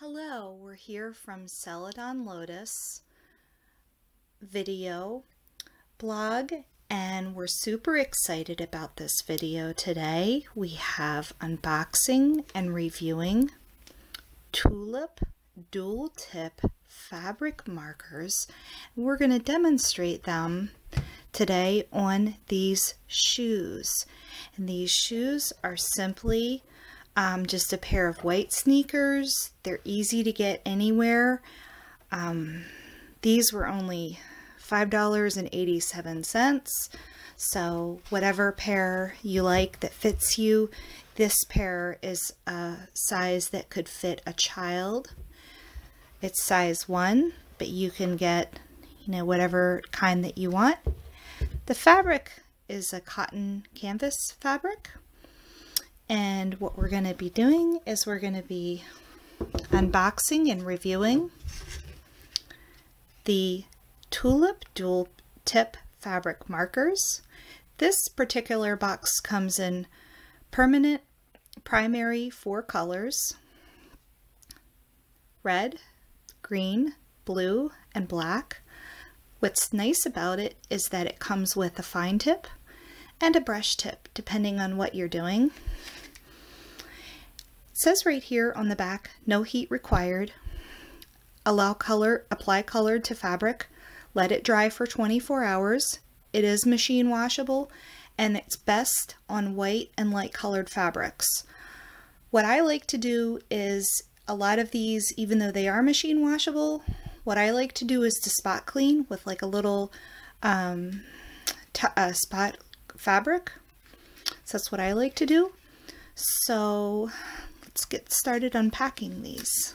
Hello, we're here from Celadon Lotus video blog, and we're super excited about this video today. We have unboxing and reviewing Tulip Dual Tip fabric markers. We're going to demonstrate them today on these shoes. And these shoes are simply just a pair of white sneakers. They're easy to get anywhere. These were only $5.87. So whatever pair you like that fits you, this pair is a size that could fit a child. It's size 1, but you can get, you know, whatever kind that you want. The fabric is a cotton canvas fabric. And what we're going to be doing is we're going to be unboxing and reviewing the Tulip Dual Tip fabric markers. This particular box comes in permanent primary 4 colors: red, green, blue, and black. What's nice about it is that it comes with a fine tip and a brush tip, depending on what you're doing. It says right here on the back, no heat required. Apply color to fabric. Let it dry for 24 hours. It is machine washable, and it's best on white and light colored fabrics. What I like to do is, a lot of these, even though they are machine washable, what I like to do is to spot clean with like a little spot fabric. So that's what I like to do. So let's get started unpacking these.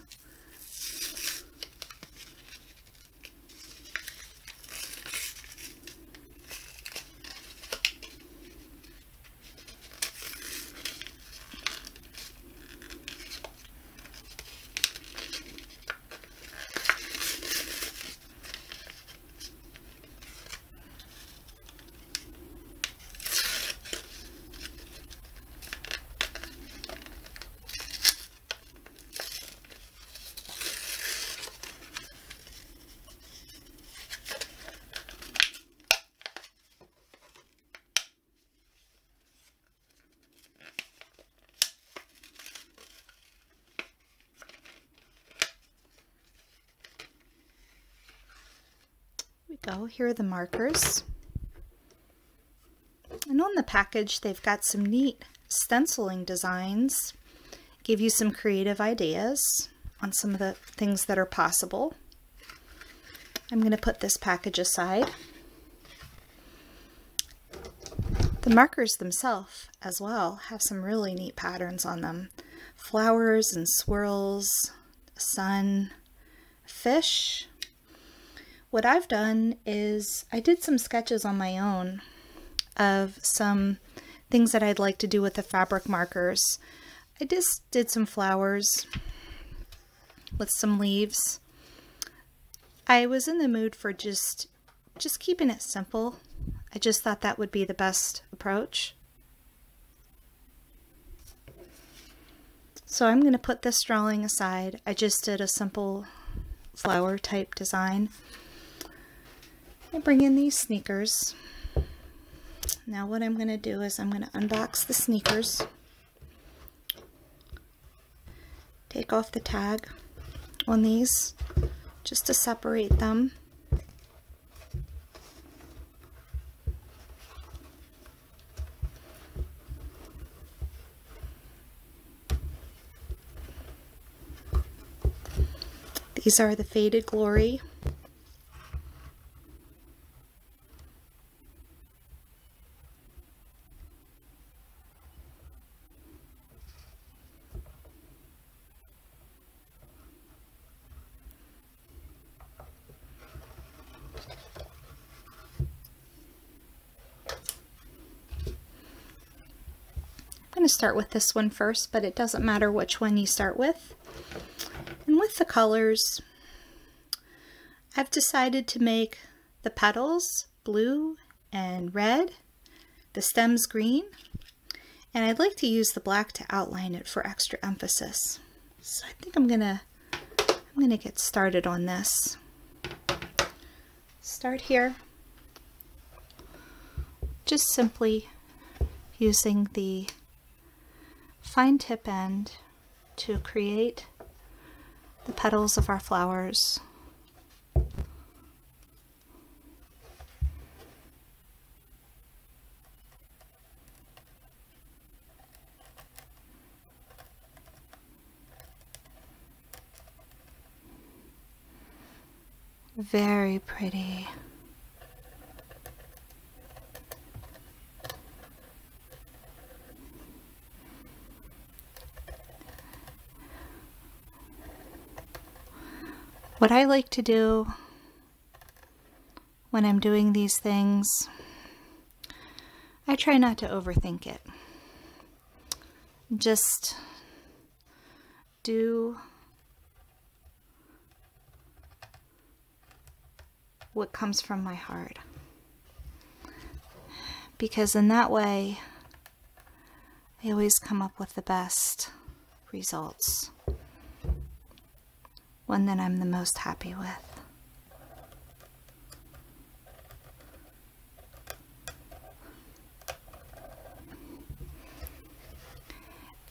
Go, here are the markers, and on the package they've got some neat stenciling designs, give you some creative ideas on some of the things that are possible. I'm going to put this package aside. The markers themselves as well have some really neat patterns on them: flowers and swirls, sun, fish. What I've done is I did some sketches on my own of some things that I'd like to do with the fabric markers. I just did some flowers with some leaves. I was in the mood for just keeping it simple. I just thought that would be the best approach. So I'm going to put this drawing aside. I just did a simple flower type design. I bring in these sneakers. Now what I'm going to do is I'm going to unbox the sneakers, take off the tag on these just to separate them. These are the Faded Glory. I'm going to start with this one first, but it doesn't matter which one you start with. And with the colors, I've decided to make the petals blue and red, the stems green, and I'd like to use the black to outline it for extra emphasis. So I think I'm going to I'm going to get started on this. Start here, just simply using the fine tip end to create the petals of our flowers. Very pretty. What I like to do when I'm doing these things, I try not to overthink it. Just do what comes from my heart, because in that way I always come up with the best results. One that I'm the most happy with.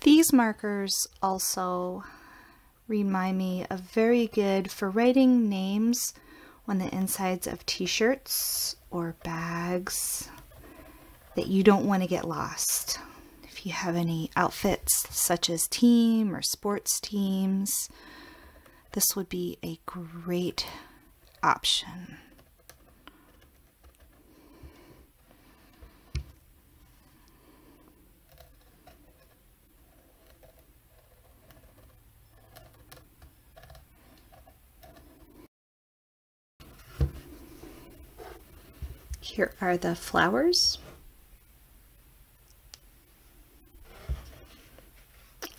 These markers also remind me of very good for writing names on the insides of t-shirts or bags that you don't want to get lost. If you have any outfits such as team or sports teams, this would be a great option. Here are the flowers.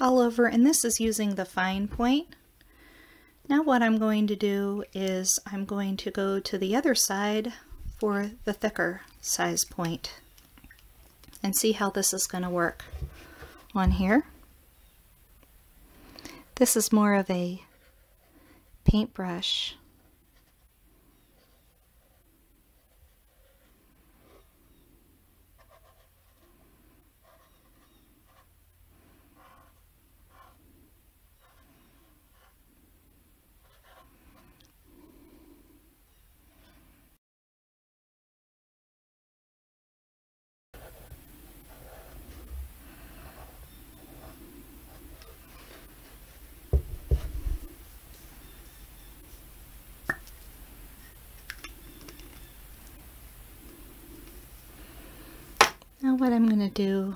All over, and this is using the fine point. Now what I'm going to do is I'm going to go to the other side for the thicker size point and see how this is going to work on here. This is more of a paintbrush . Now what I'm going to do,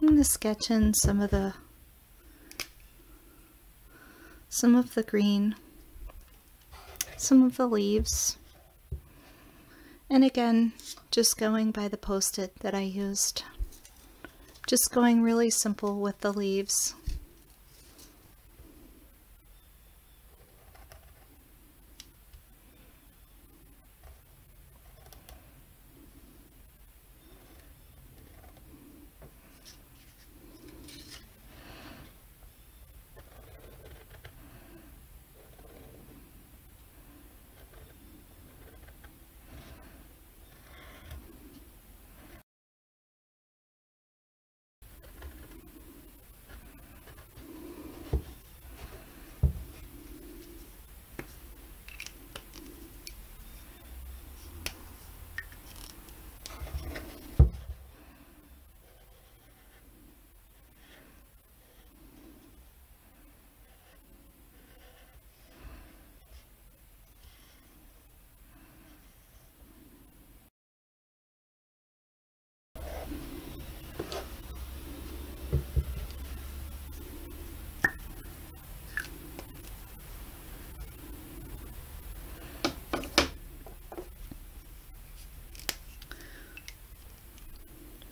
I'm going to sketch in some of the green, some of the leaves, and again just going by the Post-it that I used, just going really simple with the leaves.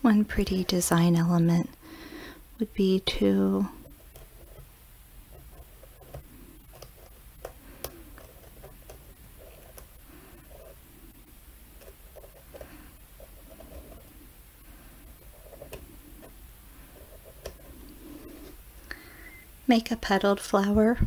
One pretty design element would be to make a petaled flower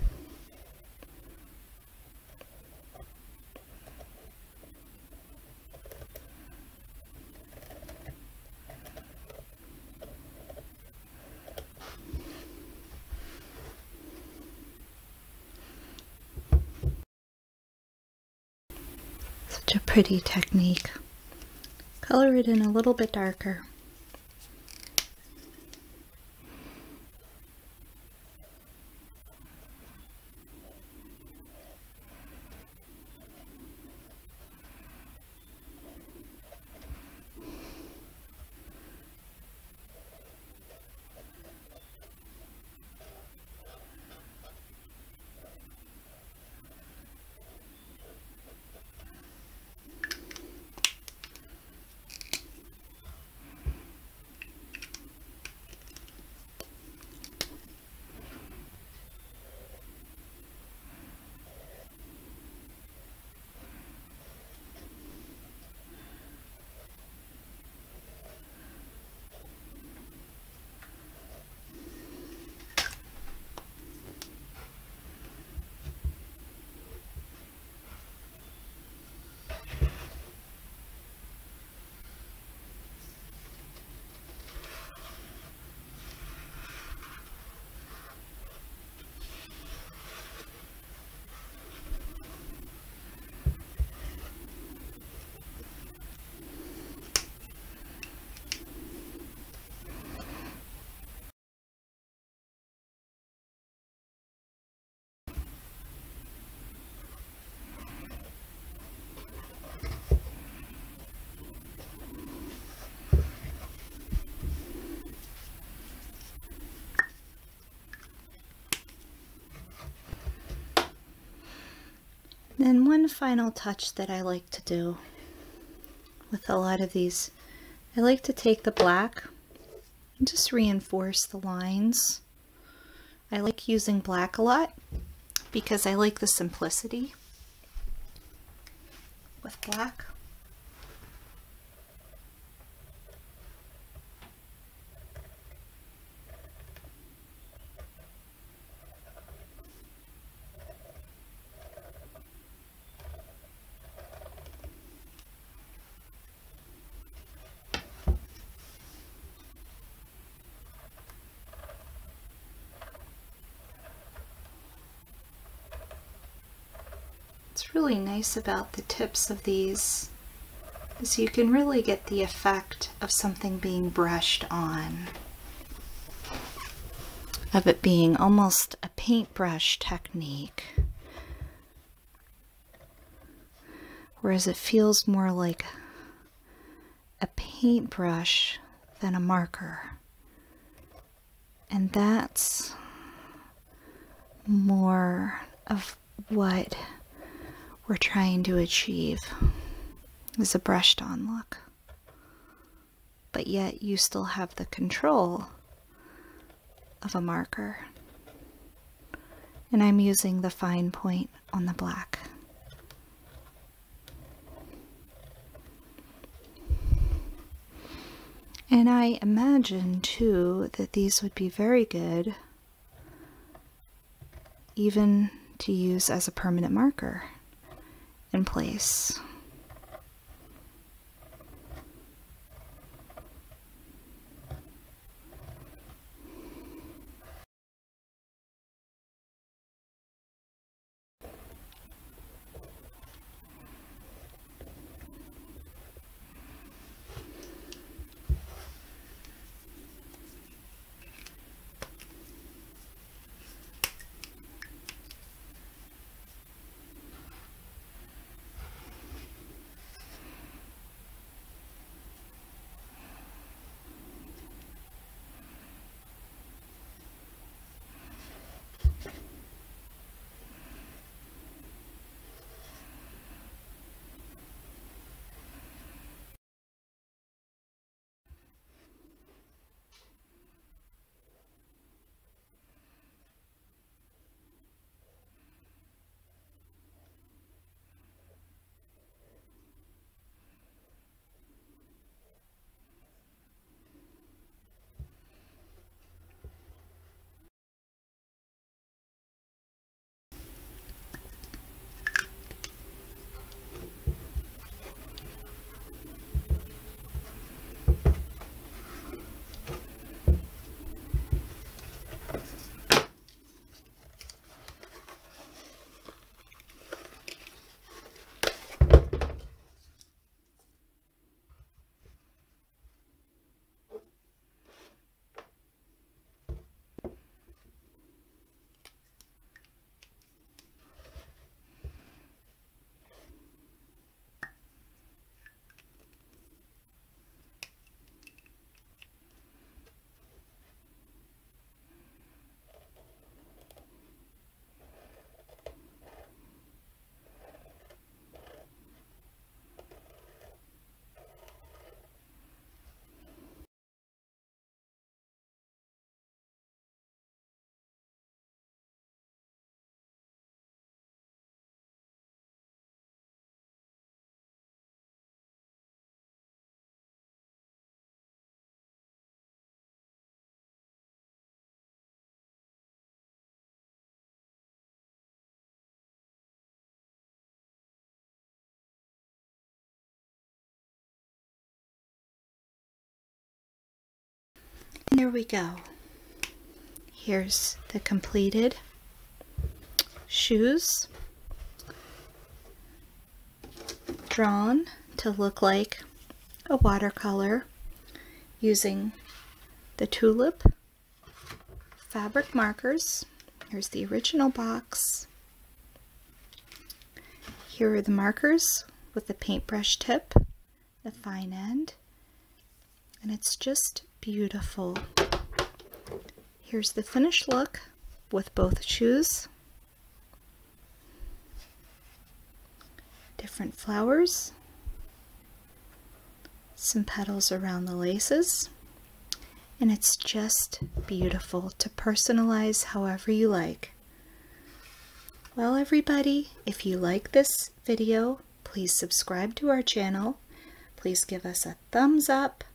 such a pretty technique. Color it in a little bit darker. Then one final touch that I like to do with a lot of these, I like to take the black and just reinforce the lines. I like using black a lot because I like the simplicity with black. What's really nice about the tips of these is you can really get the effect of something being brushed on, of it being almost a paintbrush technique, whereas it feels more like a paintbrush than a marker, and that's more of what we're trying to achieve, is a brushed on look, but yet you still have the control of a marker. And I'm using the fine point on the black. And I imagine too that these would be very good even to use as a permanent marker in place. There we go. Here's the completed shoes, drawn to look like a watercolor using the Tulip fabric markers. Here's the original box. Here are the markers with the paintbrush tip, the fine end, and it's just beautiful. Here's the finished look with both shoes. Different flowers, some petals around the laces, and it's just beautiful to personalize however you like. Well, everybody, if you like this video, please subscribe to our channel. Please give us a thumbs up.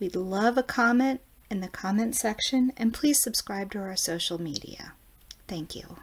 We'd love a comment in the comment section, and please subscribe to our social media. Thank you.